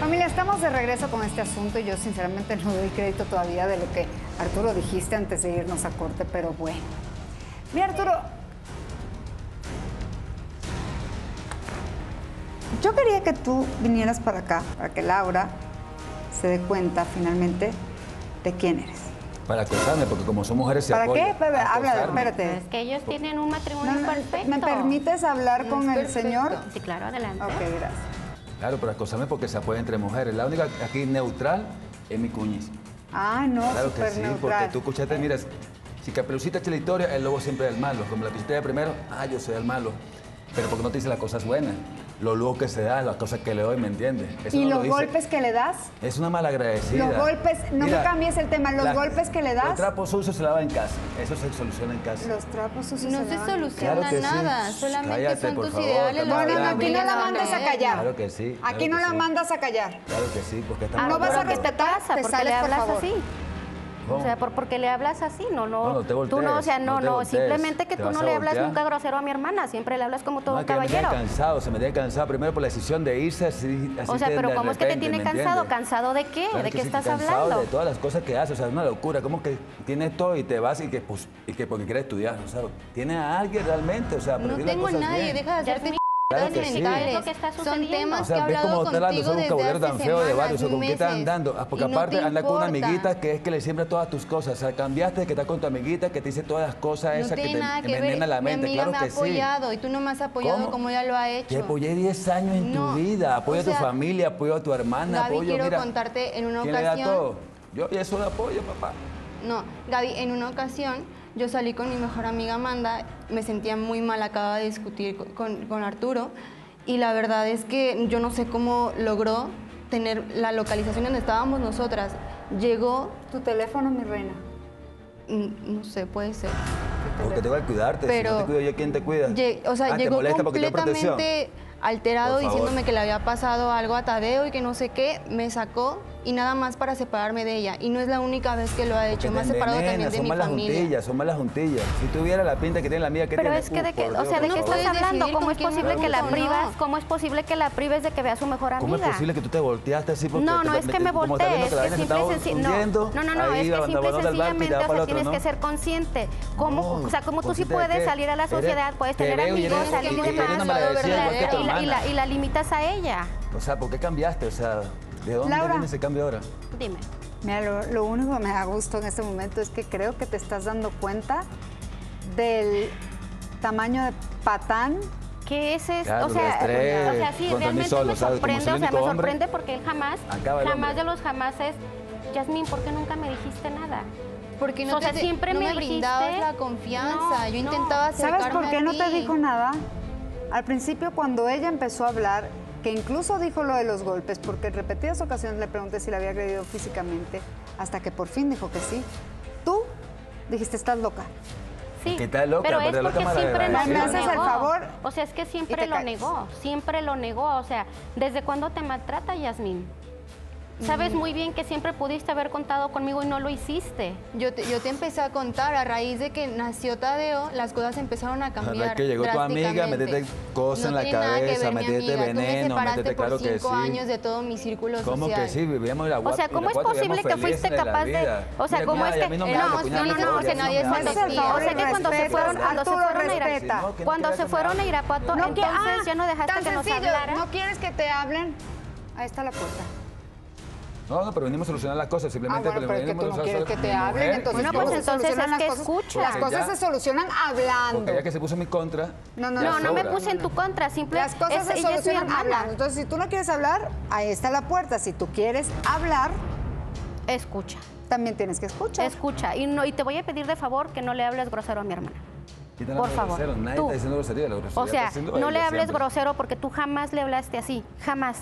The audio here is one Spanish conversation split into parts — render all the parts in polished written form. Familia, estamos de regreso con este asunto y yo sinceramente no doy crédito todavía de lo que Arturo dijiste antes de irnos a corte, pero bueno. Mira, Arturo, yo quería que tú vinieras para acá, para que Laura se dé cuenta finalmente de quién eres. Para acusarme, porque como son mujeres se ¿para apoyan? Qué? Habla, espérate. Es que ellos tienen un matrimonio perfecto. ¿Me permites hablar con el señor? Sí, claro, adelante. Ok, gracias. Claro, para acusarme porque se apoya entre mujeres. La única aquí neutral es mi cuñiz. Ah, no, claro que sí, neutral. Porque tú escuchaste, mira, si Caperucita echa la historia, el lobo siempre es el malo. Como la pichita de primero, yo soy el malo. Pero porque no te dice las cosas buenas, lo lujo que se da, las cosas que le doy, ¿me entiendes? Eso ¿y no los golpes que le das? Es una malagradecida. Los golpes, no mira, me cambies el tema, los golpes que le das. Los trapos sucios se lavan en casa, eso se soluciona en casa. Los trapos sucios no se soluciona claro nada, sí. Solamente cállate, son tus favor, ideales. No, no, aquí no la mandas a callar. Claro que sí. Claro aquí no la mandas a callar. Claro que sí, porque estamos... ¿No vas a respetar? Te sales, le hablas por así. ¿Cómo? O sea, porque le hablas así, no te voltees, tú no, o sea, no simplemente que tú no le hablas nunca grosero a mi hermana, siempre le hablas como todo un caballero. Se me tiene cansado primero por la decisión de irse así. O sea, pero ¿cómo es que te tiene cansado? ¿Cansado de qué? Claro, ¿de qué estás hablando? De todas las cosas que haces, o sea, es una locura, como que tienes todo y te vas y que, pues, y que porque quieres estudiar, o sea, ¿tienes a alguien realmente? O sea, no tengo a nadie, deja de hacerte... Claro que sí. Son temas que he hablado contigo desde hace semanas, meses. Es un vocabulario tan feo de varios, o sea, ¿con qué estás andando? Porque aparte anda con una amiguita que es que le siembra todas tus cosas. O sea, cambiaste que estás con tu amiguita, que te dice todas las cosas esas que te envenena la mente. Claro que sí. Mi amiga me ha apoyado y tú no me has apoyado como ella lo ha hecho. Te apoyé 10 años en tu vida. Apoyo a tu familia, apoyo a tu hermana, apoyo... Gaby, quiero contarte en una ocasión... ¿Quién le da todo? Yo y eso lo apoyo, papá. No, Gaby, en una ocasión... Yo salí con mi mejor amiga Amanda, me sentía muy mal, acababa de discutir con Arturo y la verdad es que yo no sé cómo logró tener la localización donde estábamos nosotras. Llegó... ¿Tu teléfono, mi reina? No sé, puede ser. Porque te va a cuidarte, pero, si no te cuido yo, ¿quién te cuida? O sea, llegó completamente alterado diciéndome que le había pasado algo a Tadeo y que no sé qué, me sacó... y nada más para separarme de ella. Y no es la única vez que lo ha hecho, me ha separado también de mi familia. Son malas juntillas. Si tuviera la pinta que tiene la amiga que tiene... Pero es que de qué, o sea, ¿de qué estás hablando? ¿Cómo es posible que la privas? ¿Cómo es posible que la prives de que vea a su mejor amiga? ¿Cómo es posible que tú te volteaste así? No, no es que me volteé, es que simple y sencillamente... No, es que simple y sencillamente, o sea, tienes que ser consciente. O sea, como tú sí puedes salir a la sociedad, puedes tener amigos, salir de más, y la limitas a ella. O sea, ¿por qué cambiaste? O sea... ¿De dónde viene ese cambio ahora? Dime. Mira, lo único que me da gusto en este momento es que creo que te estás dando cuenta del tamaño de patán. ¿Qué es esto? Claro, o sea, sí, realmente solo, me sorprende, o sea, me sorprende porque él jamás de los jamases, Jazmín, ¿por qué nunca me dijiste nada? Porque no, o sea, siempre me brindabas la confianza, yo intentaba acercarme a ti. ¿Sabes por qué no te dijo nada? Al principio, cuando ella empezó a hablar, que incluso dijo lo de los golpes, porque en repetidas ocasiones le pregunté si la había agredido físicamente, hasta que por fin dijo que sí. Tú dijiste, estás loca. Sí, que está loca, pero es porque siempre lo negó. ¿Me haces el favor? O sea, es que siempre lo negó, o sea, ¿desde cuándo te maltrata, Jazmín? Sabes muy bien que siempre pudiste haber contado conmigo y no lo hiciste. Yo te empecé a contar a raíz de que nació Tadeo, las cosas empezaron a cambiar. La verdad que llegó tu amiga, metete cosas en la cabeza, metete veneno, metete claro que sí. 5 años de todo mi círculo social. ¿Cómo que sí? Vivíamos la guapa. O sea, ¿cómo es posible que fuiste capaz de? O sea, ¿cómo es que? No, que nadie es fantasía. O sea, que cuando se fueron a Irapuato, entonces ya no dejaste que nos hablaran. ¿No quieres que te hablen? Ahí está la puerta. No, pero venimos a solucionar las cosas, simplemente... pero es que tú no quieres que te hablen, entonces... Bueno, pues entonces es que escucha. Las cosas se solucionan hablando. Porque ya que se puso en mi contra... No me puse en tu contra, simplemente... Las cosas se solucionan hablando. Entonces, si tú no quieres hablar, ahí está la puerta. Si tú quieres hablar... Escucha. También tienes que escuchar. Escucha. Y te voy a pedir de favor que no le hables grosero a mi hermana. Por favor, tú. O sea, no le hables grosero porque tú jamás le hablaste así, jamás.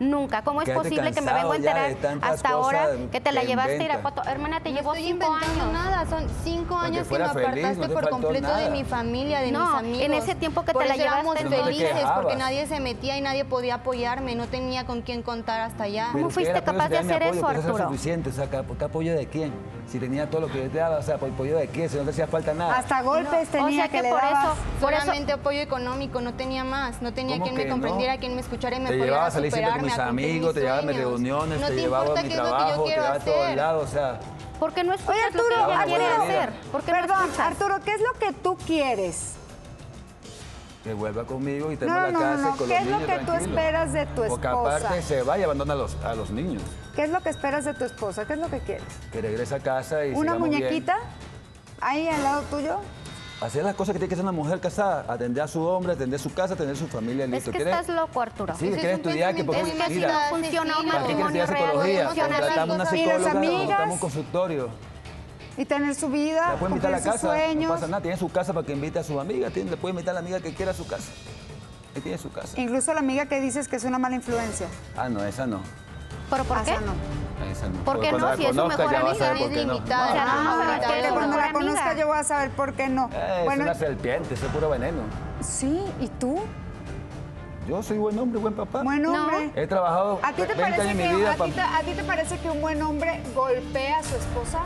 Nunca. ¿Cómo es posible que me vengo a enterar hasta ahora que te la llevaste a Irapuato? Hermana, te llevó 5 años. Nada, son 5 años que me apartaste por completo de mi familia, de mis amigos. En ese tiempo que te la llevaste, felices porque nadie se metía y nadie podía apoyarme, no tenía con quién contar hasta allá. ¿Cómo fuiste capaz de hacer eso, Arturo? Suficiente, o sea, ¿qué apoyo de quién? Si tenía todo lo que yo te daba, o sea, por apoyo de quién, si no te hacía falta nada. Hasta golpes tenía que le dabas. Solamente apoyo económico, no tenía más, no tenía quien me comprendiera, quien me escuchara y me apoyara a superarme. mis amigos, te llevaba a mis reuniones, te llevaba a mi trabajo, te llevaba a todos lados, o sea... Porque no escuchas. Oye, Arturo, lo que quiere hacer. Perdón, Arturo, ¿qué es lo que tú quieres? Que vuelva conmigo y tenga la casa con los niños. ¿Qué es lo que tranquilo. Tú esperas de tu esposa? Porque aparte se va y abandona a los niños. ¿Qué es lo que esperas de tu esposa? ¿Qué es lo que quieres? Que regrese a casa y ¿una muñequita bien. Ahí al lado tuyo? Hacer las cosas que tiene que hacer una mujer casada, atender a su hombre, atender su casa, atender su familia. Listo. Es que estás loco, Arturo. Sí, quieres estudiar, que por qué no funciona un matrimonio real. Contratamos una psicóloga, contratamos un consultorio. Y tener su vida, cumplir sus casa, sueños. No pasa nada, tiene su casa para que invite a sus amigas, le puede invitar a la amiga que quiera a su casa. Ahí tiene su casa. Incluso la amiga que dices que es una mala influencia. Ah, no, esa no. ¿Pero por qué? ¿Por qué no? Si es su mejor amiga, es limitada. Porque cuando la conozca yo voy a saber por qué no. Es una serpiente, es puro veneno. Sí, ¿y tú? Yo soy buen hombre, buen papá. Buen hombre. He trabajado 20 años en mi vida. ¿A ti te parece que un buen hombre golpea a su esposa?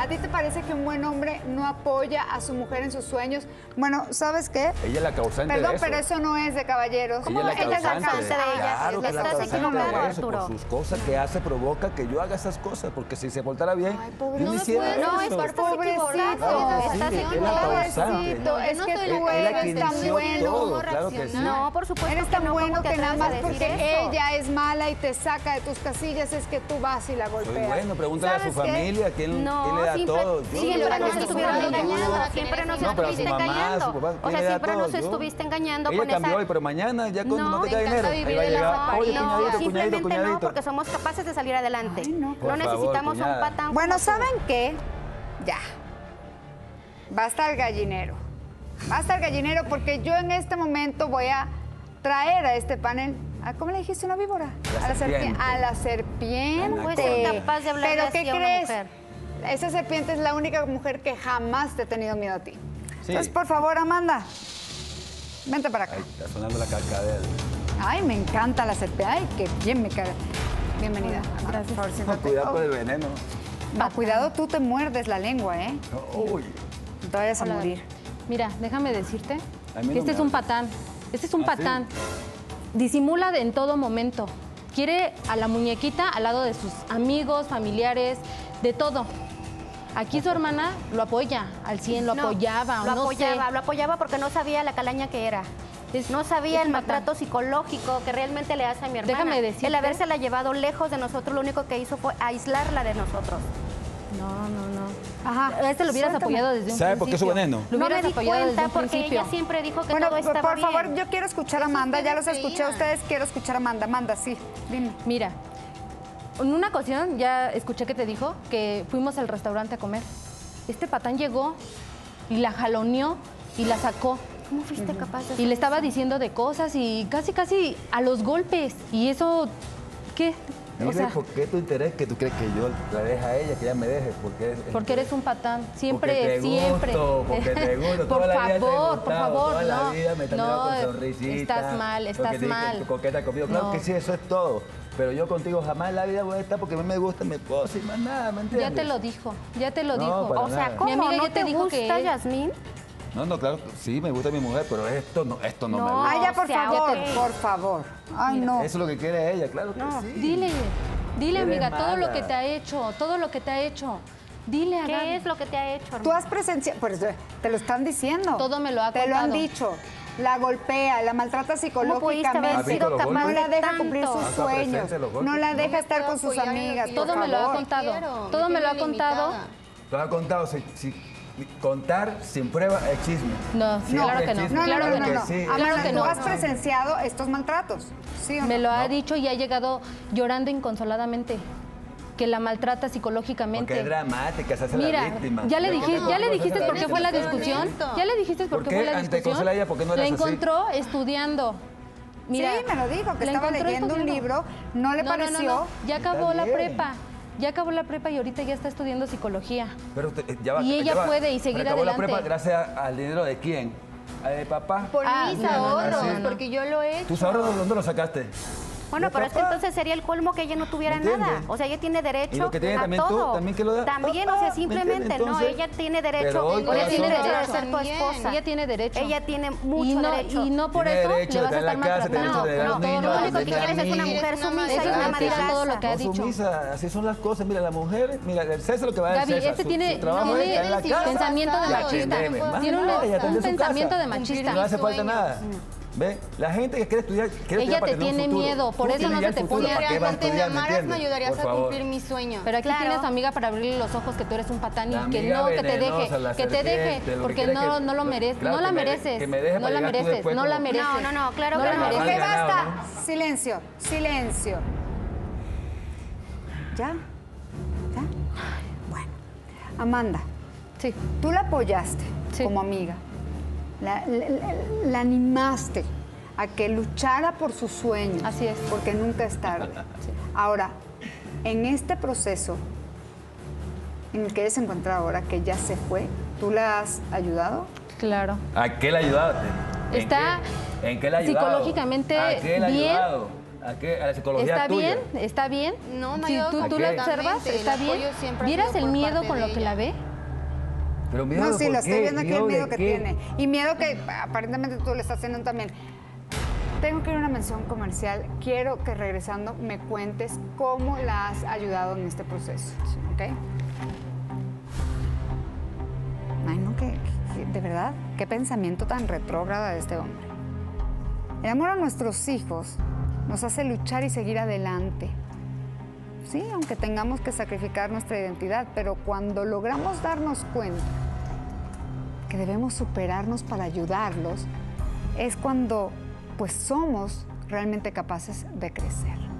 ¿A ti te parece que un buen hombre no apoya a su mujer en sus sueños? Bueno, ¿sabes qué? Ella es la causante de eso. Perdón, pero eso no es de caballeros. ¿Cómo? Ella es la causante de ella. Claro que es la causante de eso. Por sus cosas que hace, provoca que yo haga esas cosas. Porque si se portara bien, yo no hiciera eso. No, es por pobrecito. Pobrecito. Es que tú eres tan bueno. No, por supuesto. Eres tan bueno que nada más porque ella es mala y te saca de tus casillas, es que tú vas y la golpeas. Bueno, pregúntale a su familia, ¿quién le da? Todo. Siempre nos estuvieron engañando, siempre nos estuviste engañando. O sea, siempre nos estuviste engañando con esa... Ella cambió hoy, pero mañana ya cuando no tenga dinero, ahí va a llegar, oye, cuñadito, cuñadito, cuñadito. No, porque somos capaces de salir adelante. No necesitamos a un patán. Bueno, ¿saben qué? Ya. Basta el gallinero. Basta el gallinero porque yo en este momento voy a traer a este panel... ¿Cómo le dijiste una víbora? A la serpiente. No puede ser capaz de hablar así a una mujer. Esa serpiente es la única mujer que jamás te ha tenido miedo a ti. Sí. Entonces, por favor, Amanda, vente para acá. Ay, está sonando la cascabel. Ay, me encanta la serpiente. Ay, qué bien me cae. Bienvenida. Amanda. Gracias. Por favor, cuidado con el veneno. No, cuidado, tú te muerdes la lengua, ¿eh? Uy. No te vayas a morir. Mira, déjame decirte que este es un patán. Este es un patán. ¿Sí? Disimula en todo momento. Quiere a la muñequita al lado de sus amigos, familiares, de todo. Aquí su hermana lo apoya al 100, lo apoyaba. Lo apoyaba porque no sabía la calaña que era. No sabía el maltrato psicológico que realmente le hace a mi hermana. Déjame decirte. El habérsela llevado lejos de nosotros, lo único que hizo fue aislarla de nosotros. No. Ajá. Este lo hubieras apoyado desde un principio. ¿Sabe por qué su veneno? No me di cuenta porque ella siempre dijo que todo estaba bien. Por favor, yo quiero escuchar a Amanda. Ya los escuché a ustedes, quiero escuchar a Amanda. Amanda, sí. Dime. Mira. En una ocasión, ya escuché que te dijo que fuimos al restaurante a comer. Este patán llegó y la jaloneó y la sacó. ¿Cómo fuiste capaz de hacer eso? Y le estaba diciendo de cosas y casi a los golpes. Y eso, ¿qué? O sea, ¿por qué tu interés que tú crees que yo la deje a ella, que ella me deje? Porque eres un patán. Siempre, siempre. Porque te gusto. Por favor, toda la vida me estás con sonrisita. Estás mal. Coqueta conmigo. Claro que sí, eso es todo. Pero yo contigo jamás en la vida voy a estar porque a mí me gusta mi esposa y más nada, ¿me entiendes? Ya te lo dijo. O sea, ¿cómo? Mi amiga ¿no ya te dijo gusta que Jazmín? No, claro, sí, me gusta mi mujer, pero esto no me gusta. Ay, ya, por favor. Ay, mira, no. Eso es lo que quiere ella, claro que sí. Dile, amiga, todo lo que te ha hecho, Dile a Gaby. ¿Qué es lo que te ha hecho, hermano? Tú has presenciado, pues te lo están diciendo. Todo me lo ha contado. Te lo han dicho. La golpea, la maltrata psicológicamente, no la deja cumplir sus sueños, no la deja estar con sus amigas, todo me lo ha contado, Te lo ha contado, contar sin prueba es chisme. No, claro que no, claro que no. ¿Has presenciado estos maltratos? ¿Sí o no? Me lo ha dicho y ha llegado llorando inconsoladamente. Que la maltrata psicológicamente. Porque es dramática, se hace la víctima. Ya le dijiste por qué fue la discusión. La encontró estudiando. Mira, sí, me lo dijo, que estaba leyendo un libro, no le pareció. No. Ya acabó la prepa. Y ahorita ya está estudiando psicología. Pero usted, ya va, y ella ya puede seguir adelante. Acabó la prepa gracias al dinero de quién, de papá. Por mis ahorros, porque yo lo he hecho. ¿Tus ahorros dónde los sacaste? Bueno, pero es que entonces sería el colmo que ella no tuviera nada. O sea, ella tiene derecho a todo. También, que lo da, también o sea, simplemente, entonces, no, ella tiene derecho, ella tiene derecho a ser tu esposa. Ella tiene derecho. Ella tiene mucho derecho. Y no por eso le vas a estar maltratando. No, no, lo único que quieres es una mujer sumisa y una madre de todo lo que ha dicho. Sumisa, así son las cosas. Mira, la mujer, mira, el César lo que va a decir. Gaby, este tiene pensamiento de machista. Tiene un pensamiento de machista. No hace falta nada. ¿Ve? La gente que quiere estudiar para tener un futuro. Ella te tiene miedo, por eso no se te puede. Si realmente me amaras, me ayudarías a cumplir mi sueño. Pero aquí tienes a tu amiga para abrirle los ojos que tú eres un patán y que no, que te deje, porque no lo mereces, no la mereces, no la mereces, no la mereces. No, no, claro que no. Ok, basta. Silencio, silencio. ¿Ya? ¿Ya? Bueno. Amanda, sí, tú la apoyaste como amiga. La animaste a que luchara por sus sueños. Así es. Porque nunca es tarde. Sí. Ahora, en este proceso en el que ella se encuentra ahora, que ya se fue, ¿tú la has ayudado? Claro. ¿A qué la ayudaste? Está ¿En qué la ayudaste? Psicológicamente bien. ¿A la psicología ¿Está tuya? Bien, está bien. No, no, si tú la observas, está bien. ¿Vieras el miedo con lo que la ve? Pero miedo, no, sí, lo estoy viendo aquí, el miedo que tiene. Y miedo que aparentemente tú le estás haciendo también. Tengo que ir a una mención comercial. Quiero que regresando me cuentes cómo la has ayudado en este proceso. ¿Ok? Ay, no, que de verdad, qué pensamiento tan retrógrada de este hombre. El amor a nuestros hijos nos hace luchar y seguir adelante. Sí, aunque tengamos que sacrificar nuestra identidad, pero cuando logramos darnos cuenta que debemos superarnos para ayudarlos, es cuando pues somos realmente capaces de crecer.